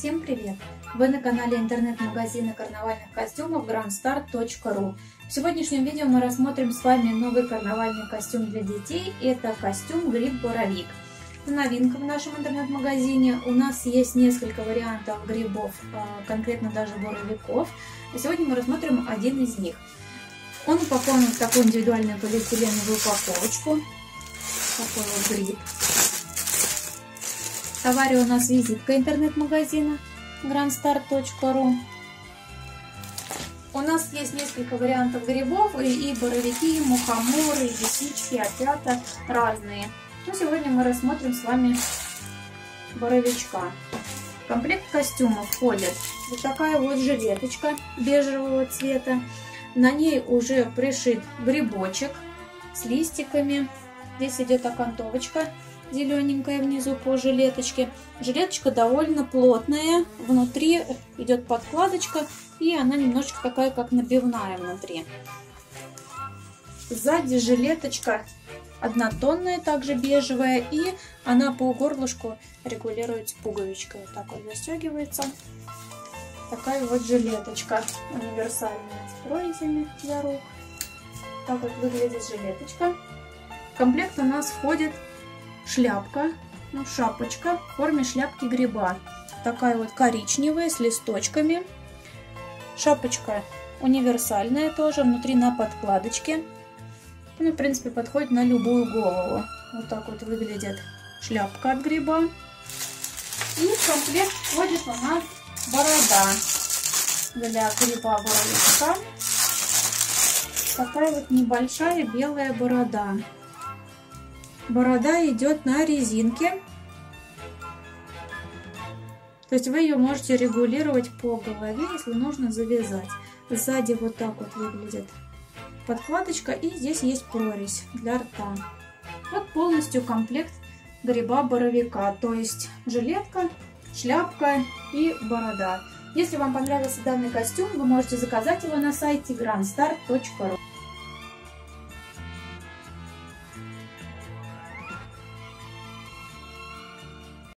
Всем привет! Вы на канале интернет-магазина карнавальных костюмов GrandStart.ru. В сегодняшнем видео мы рассмотрим с вами новый карнавальный костюм для детей. Это костюм гриб Боровик. Новинка в нашем интернет-магазине. У нас есть несколько вариантов грибов, конкретно даже боровиков. И сегодня мы рассмотрим один из них. Он упакован в такую индивидуальную полиэтиленовую упаковочку. Такой вот гриб. В товаре у нас визитка интернет-магазина GrandStart.ru. У нас есть несколько вариантов грибов, и боровики, и мухоморы, и лисички, опята разные. Но сегодня мы рассмотрим с вами боровичка. В комплект костюма входит вот такая вот жилеточка бежевого цвета. На ней уже пришит грибочек с листиками. Здесь идет окантовочка зелененькая внизу по жилеточке. Жилеточка довольно плотная. Внутри идет подкладочка, и она немножечко такая, как набивная внутри. Сзади жилеточка однотонная, также бежевая, и она по горлышку регулируется пуговичкой. Вот так вот застегивается. Такая вот жилеточка универсальная, с прорезями для рук. Так вот выглядит жилеточка. В комплект у нас входит шляпка, шапочка в форме шляпки гриба. Такая вот коричневая, с листочками. Шапочка универсальная тоже, внутри на подкладочке. Она, в принципе, подходит на любую голову. Вот так вот выглядит шляпка от гриба. И в комплект входит у нас борода для гриба боровичка. Такая вот небольшая белая борода. Борода идет на резинке, то есть вы ее можете регулировать по голове, если нужно завязать. Сзади вот так вот выглядит подкладочка, и здесь есть прорезь для рта. Вот полностью комплект гриба боровика, то есть жилетка, шляпка и борода. Если вам понравился данный костюм, вы можете заказать его на сайте GrandStart.ru.